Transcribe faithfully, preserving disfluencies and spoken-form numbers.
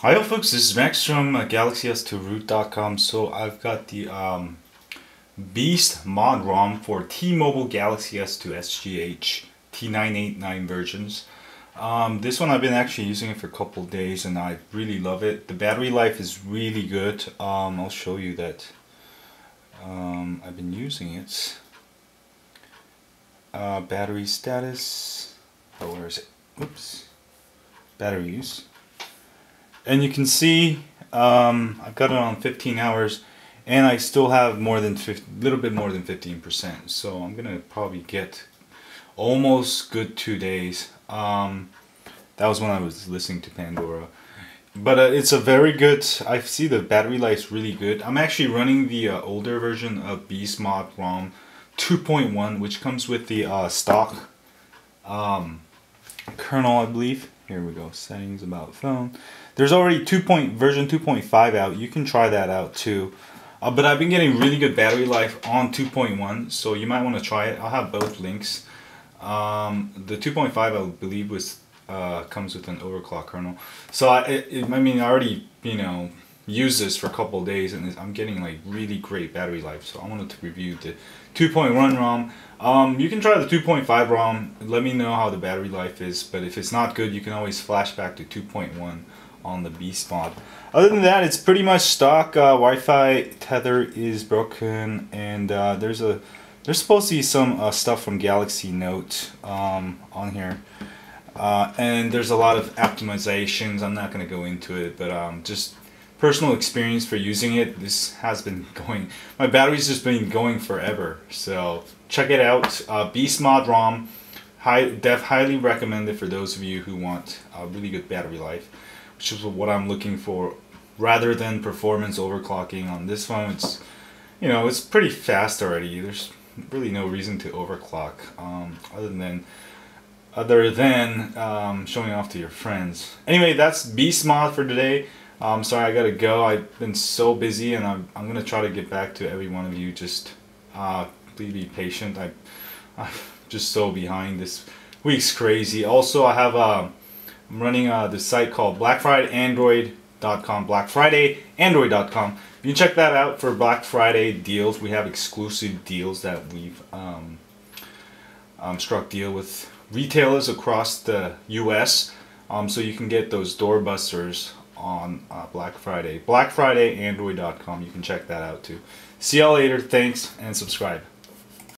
Hi all folks, this is Max from Galaxy S two Root dot com. So I've got the um, BeastMod ROM for T-Mobile Galaxy S two S G H T nine eight nine versions. Um, this one I've been actually using it for a couple days and I really love it. The battery life is really good. Um, I'll show you that um, I've been using it. Uh, battery status, oh where is it? Oops, battery use. And you can see um, I've got it on fifteen hours and I still have more than a little bit more than fifteen percent, so I'm gonna probably get almost good two days. Um, that was when I was listening to Pandora, but uh, it's a very good, I see the battery life's really good. I'm actually running the uh, older version of BeastMod ROM two point one, which comes with the uh, stock um, kernel, I believe. Here we go, settings, about phone. There's already two point version two point five out. You can try that out too. Uh, but I've been getting really good battery life on two point one, so you might want to try it. I'll have both links. Um, the two point five, I believe, was uh, comes with an overclock kernel. So I, it, I mean, I already you know used this for a couple of days, and I'm getting like really great battery life. So I wanted to review the two point one ROM. Um, you can try the two point five ROM. Let me know how the battery life is. But if it's not good, you can always flash back to two point one. on the BeastMod. Other than that, it's pretty much stock. Uh, Wi-Fi tether is broken, and uh, there's a there's supposed to be some uh, stuff from Galaxy Note um, on here, uh, and there's a lot of optimizations. I'm not going to go into it, but um, just personal experience for using it. This has been going. My battery's just been going forever. So check it out. Uh, BeastMod ROM, high def, highly recommended for those of you who want a uh, really good battery life, which is what I'm looking for, rather than performance overclocking on this phone. It's, you know, it's pretty fast already. There's really no reason to overclock, um, other than, other than um, showing off to your friends. Anyway, that's BeastMod for today. Um, sorry, I gotta go. I've been so busy, and I'm, I'm gonna try to get back to every one of you. Just uh, please be patient. I, I'm just so behind. This week's crazy. Also, I have a. Uh, I'm running uh, this site called Black Friday Android dot com, Black Friday Android dot com. You can check that out for Black Friday deals. We have exclusive deals that we've um, um, struck deal with retailers across the U S Um, so you can get those doorbusters on uh, Black Friday. Black Friday Android dot com. You can check that out too. See y'all later. Thanks, and subscribe.